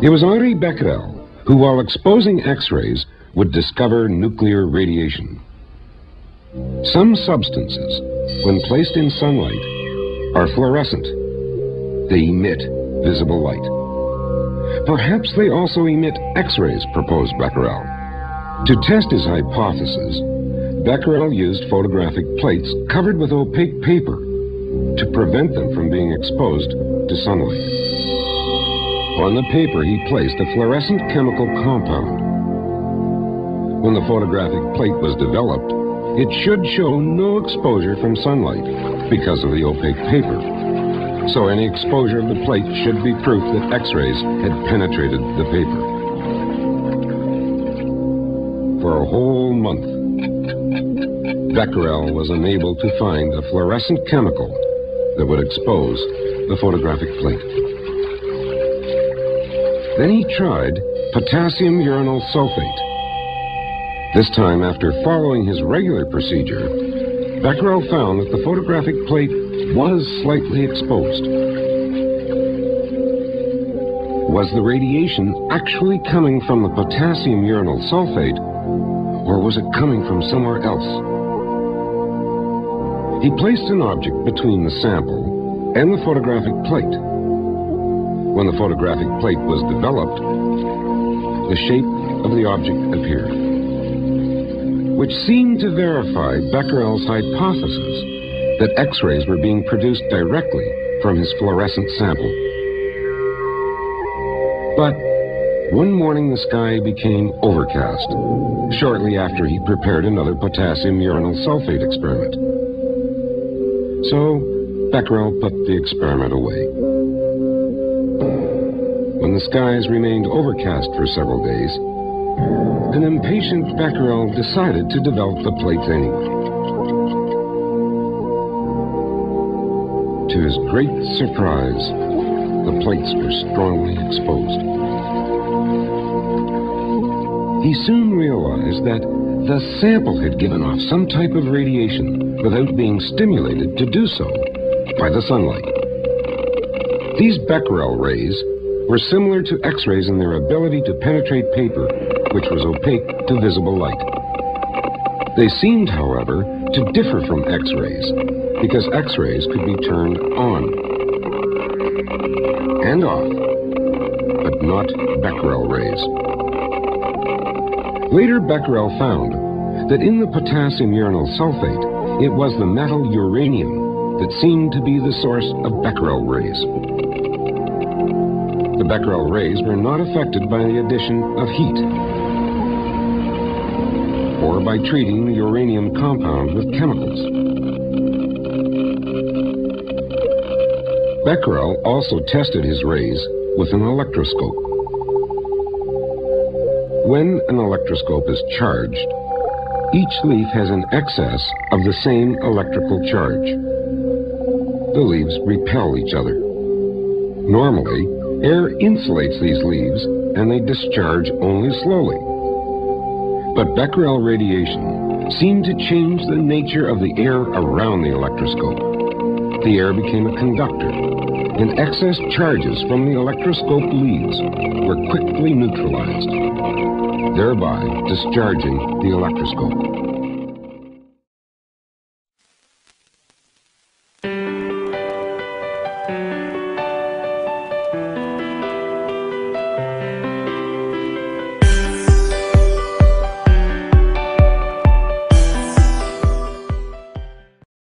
It was Henri Becquerel who, while exposing X-rays, would discover nuclear radiation. Some substances, when placed in sunlight, are fluorescent. They emit visible light. Perhaps they also emit X-rays, proposed Becquerel. To test his hypothesis, Becquerel used photographic plates covered with opaque paper to prevent them from being exposed to sunlight. On the paper, he placed a fluorescent chemical compound. When the photographic plate was developed, it should show no exposure from sunlight because of the opaque paper. So any exposure of the plate should be proof that X-rays had penetrated the paper. For a whole month, Becquerel was unable to find a fluorescent chemical that would expose the photographic plate. Then he tried potassium uranyl sulfate. This time, after following his regular procedure, Becquerel found that the photographic plate was slightly exposed. Was the radiation actually coming from the potassium uranyl sulfate, or was it coming from somewhere else? He placed an object between the sample and the photographic plate. When the photographic plate was developed, the shape of the object appeared, which seemed to verify Becquerel's hypothesis that X-rays were being produced directly from his fluorescent sample. But one morning the sky became overcast, shortly after he prepared another potassium uranyl sulfate experiment. So Becquerel put the experiment away. When the skies remained overcast for several days, an impatient Becquerel decided to develop the plates anyway. To his great surprise, the plates were strongly exposed. He soon realized that the sample had given off some type of radiation without being stimulated to do so by the sunlight. These Becquerel rays were similar to X-rays in their ability to penetrate paper, which was opaque to visible light. They seemed, however, to differ from X-rays, because X-rays could be turned on and off, but not Becquerel rays. Later, Becquerel found that in the potassium uranyl sulfate, it was the metal uranium that seemed to be the source of Becquerel rays. The Becquerel rays were not affected by the addition of heat or by treating the uranium compound with chemicals. Becquerel also tested his rays with an electroscope. When an electroscope is charged, each leaf has an excess of the same electrical charge. The leaves repel each other. Normally, air insulates these leaves, and they discharge only slowly. But Becquerel radiation seemed to change the nature of the air around the electroscope. The air became a conductor, and excess charges from the electroscope leaves were quickly neutralized, thereby discharging the electroscope.